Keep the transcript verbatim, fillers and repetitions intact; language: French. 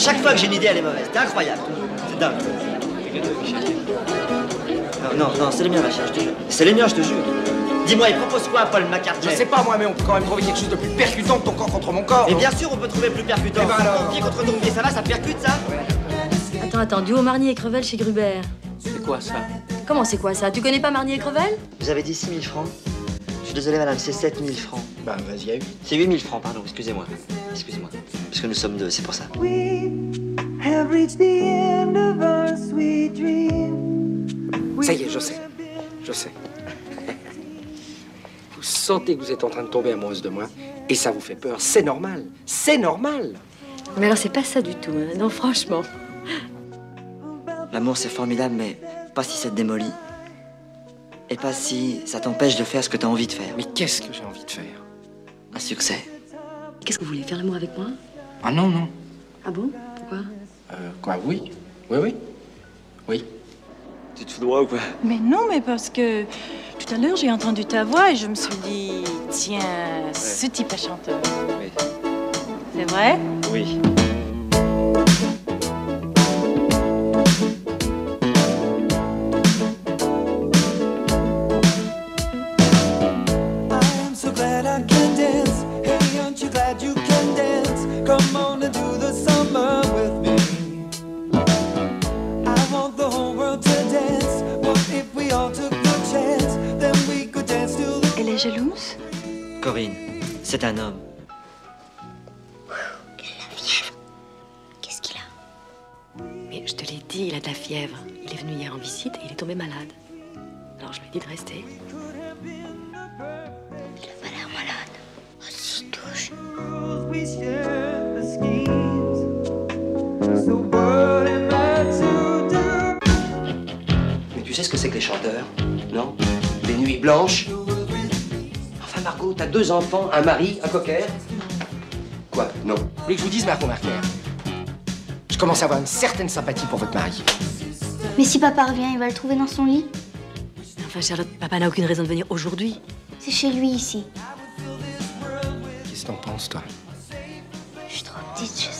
chaque fois que j'ai une idée, elle est mauvaise. C'est incroyable. C'est dingue. Non, non, non, c'est les miens, ma chère, je te jure. C'est les miens, je te jure. Dis-moi, il propose quoi, Paul Macartier? Je sais pas, moi, mais on peut quand même trouver quelque chose de plus percutant que ton corps contre mon corps. Et bien sûr, on peut trouver plus percutant. Eh ben alors... Ton pied contre ton pied, ça va, ça percute, ça? Ouais. Attends, attends, duo Marnier et Crevel chez Gruber. C'est quoi, ça? Comment c'est quoi, ça? Tu connais pas Marnier et Crevel? Vous avez dit six mille francs. Je suis désolé, madame, c'est sept mille francs. Bah, vas-y, à huit. C'est huit mille francs, pardon, excusez-moi. Excusez-moi. Parce que nous sommes deux, c'est pour ça. We have reached the end of our sweet dream. We... Ça y est, je sais. Je sais. Vous sentez que vous êtes en train de tomber amoureuse de moi, et ça vous fait peur. C'est normal. C'est normal. Mais alors, c'est pas ça du tout, hein. Non, franchement. L'amour, c'est formidable, mais pas si ça te démolit. Et pas si ça t'empêche de faire ce que t'as envie de faire. Mais qu'est-ce que j'ai envie de faire? Un succès. Qu'est-ce que vous voulez faire l'amour avec moi? Ah non, non. Ah bon? Pourquoi? Euh, quoi? Oui. Oui, oui. Oui. Tu te fous de moi ou quoi? Mais non, mais parce que... Tout à l'heure, j'ai entendu ta voix et je me suis dit, tiens, ouais. Ce type est chanteur. Oui. C'est vrai? Oui. Jalouse? Corinne, c'est un homme. Wow, la fièvre. Qu'est-ce qu'il a? Mais je te l'ai dit, il a de la fièvre. Il est venu hier en visite et il est tombé malade. Alors je lui ai dit de rester. Il a pas l'air malade. Oh, si touche. Mais tu sais ce que c'est que les chanteurs, non? Des nuits blanches. Marco, t'as deux enfants, un mari, un cocker. Quoi? Non. Vous voulez que je vous dise, Marco Marquière? Je commence à avoir une certaine sympathie pour votre mari. Mais si papa revient, il va le trouver dans son lit? Enfin, Charlotte, papa n'a aucune raison de venir aujourd'hui. C'est chez lui, ici. Qu'est-ce que t'en penses, toi? Je suis trop petite, je sais.